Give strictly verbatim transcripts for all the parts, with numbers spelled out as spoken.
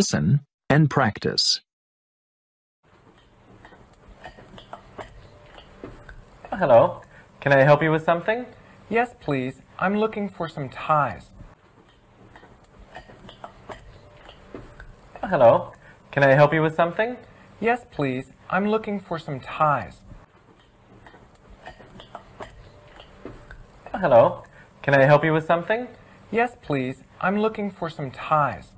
Listen and practice. Hello. Can I help you with something? Yes, please. I'm looking for some ties. Hello. Can I help you with something? Yes, please. I'm looking for some ties. Hello. Can I help you with something? Yes, please. I'm looking for some ties.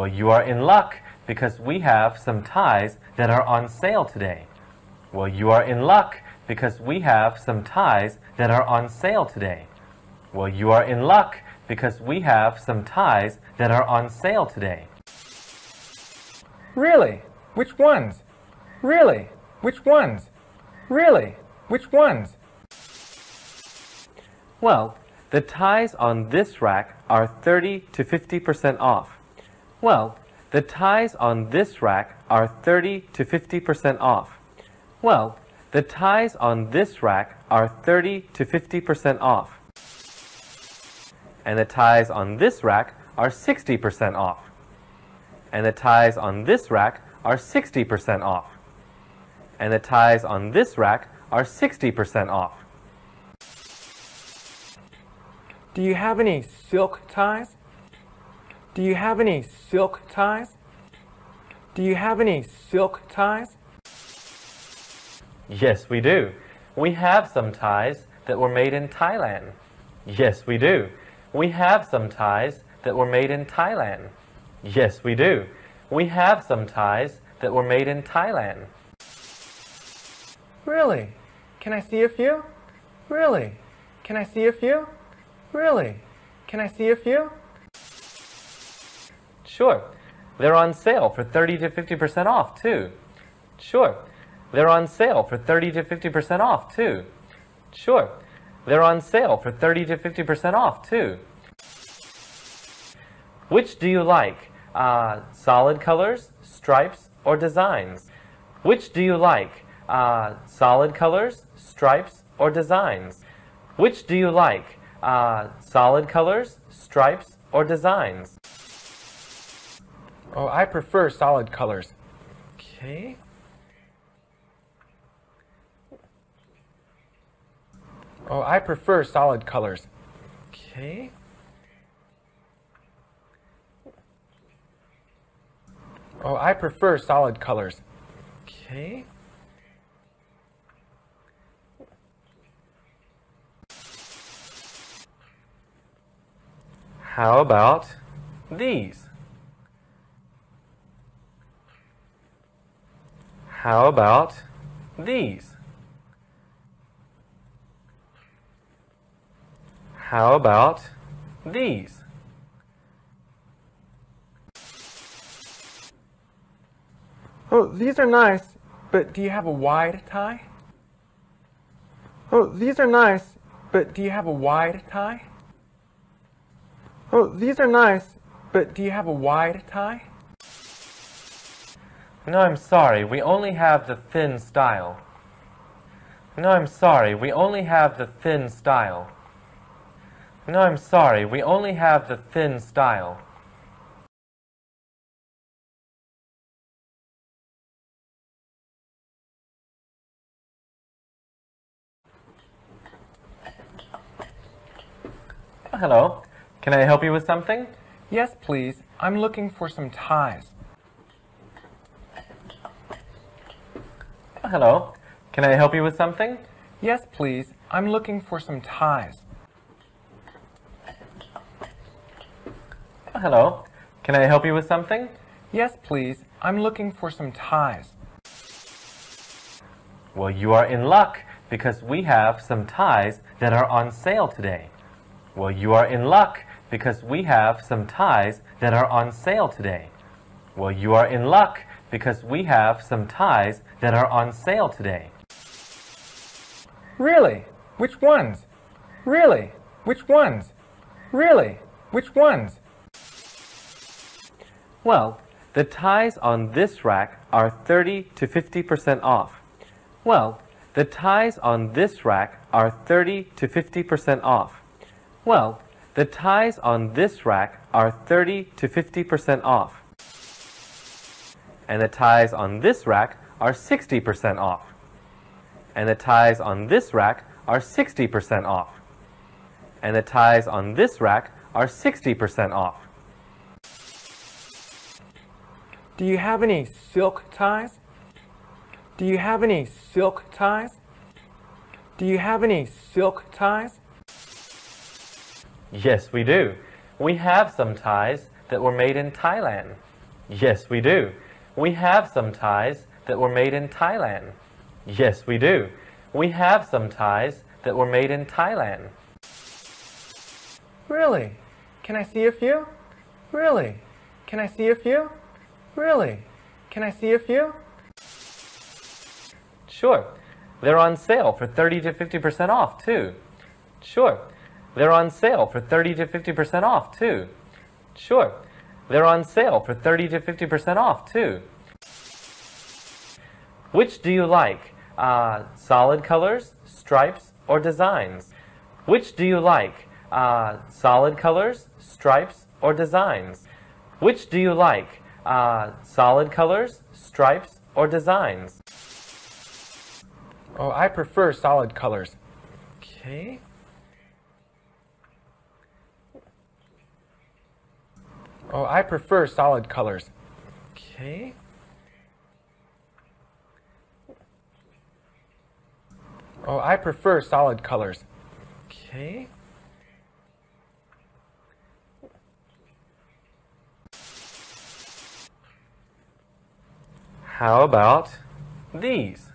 Well, you are in luck because we have some ties that are on sale today. Well, you are in luck because we have some ties that are on sale today. Well, you are in luck because we have some ties that are on sale today. Really? Which ones? Really? Which ones? Really? Which ones? Well, the ties on this rack are thirty to fifty percent off. Well, the ties on this rack are thirty to fifty percent off. Well, the ties on this rack are thirty to fifty percent off. And the ties on this rack are sixty percent off. And the ties on this rack are sixty percent off. And the ties on this rack are sixty percent off. Do you have any silk ties? Do you have any silk ties? Do you have any silk ties? Yes, we do. We have some ties that were made in Thailand. Yes, we do. We have some ties that were made in Thailand. Yes, we do. We have some ties that were made in Thailand. Really? Can I see a few? Really? Can I see a few? Really? Can I see a few? Sure. They're on sale for thirty to fifty percent off, too. Sure. They're on sale for thirty to fifty percent off, too. Sure. They're on sale for thirty to fifty percent off, too. Which do you like? Uh, solid colors, stripes, or designs? Which do you like? Uh, solid colors, stripes, or designs? Which do you like? Uh, solid colors, stripes, or designs? Oh, I prefer solid colors. Okay. Oh, I prefer solid colors. Okay. Oh, I prefer solid colors. Okay. How about these? How about these? How about these? Oh, these are nice, but do you have a wide tie? Oh, these are nice, but do you have a wide tie? Oh, these are nice, but do you have a wide tie? No, I'm sorry, we only have the thin style. No, I'm sorry, we only have the thin style. No, I'm sorry, we only have the thin style. Hello. Can I help you with something? Yes, please. I'm looking for some ties. Hello. Can I help you with something? Yes, please. I'm looking for some ties. Hello. Can I help you with something? Yes, please. I'm looking for some ties. Well, you are in luck because we have some ties that are on sale today. Well, you are in luck because we have some ties that are on sale today. Well, you are in luck because we have some ties that are on sale today. Really? Which ones? Really? Which ones? Really? Which ones? Well, the ties on this rack are thirty to fifty percent off. Well, the ties on this rack are thirty to fifty percent off. Well, The ties on this rack are thirty to fifty percent off. And the ties on this rack are sixty percent off. And the ties on this rack are sixty percent off. And the ties on this rack are sixty percent off. Do you have any silk ties? Do you have any silk ties? Do you have any silk ties? Yes, we do. We have some ties that were made in Thailand. Yes, we do. We have some ties that were made in Thailand. Yes, we do. We have some ties that were made in Thailand. Really? Can I see a few? Really? Can I see a few? Really? Can I see a few? Sure. They're on sale for thirty to fifty percent off, too. Sure. They're on sale for thirty to fifty percent off, too. Sure. They're on sale for thirty to fifty percent off, too. Which do you like? Uh, solid colors, stripes, or designs? Which do you like? Uh, solid colors, stripes, or designs? Which do you like? Uh, solid colors, stripes, or designs? Oh, I prefer solid colors. Okay. Oh, I prefer solid colors. Okay. Oh, I prefer solid colors. Okay. How about these?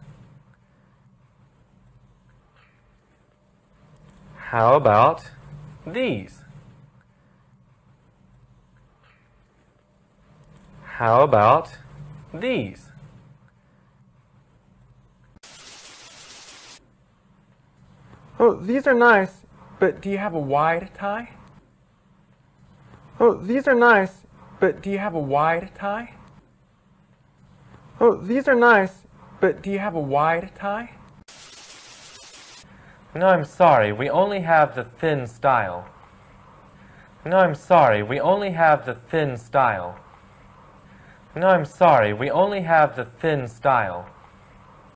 How about these? How about these? Oh, these are nice, but do you have a wide tie? Oh, these are nice, but do you have a wide tie? Oh, these are nice, but do you have a wide tie? No, I'm sorry, we only have the thin style. No, I'm sorry, we only have the thin style. No, I'm sorry, we only have the thin style.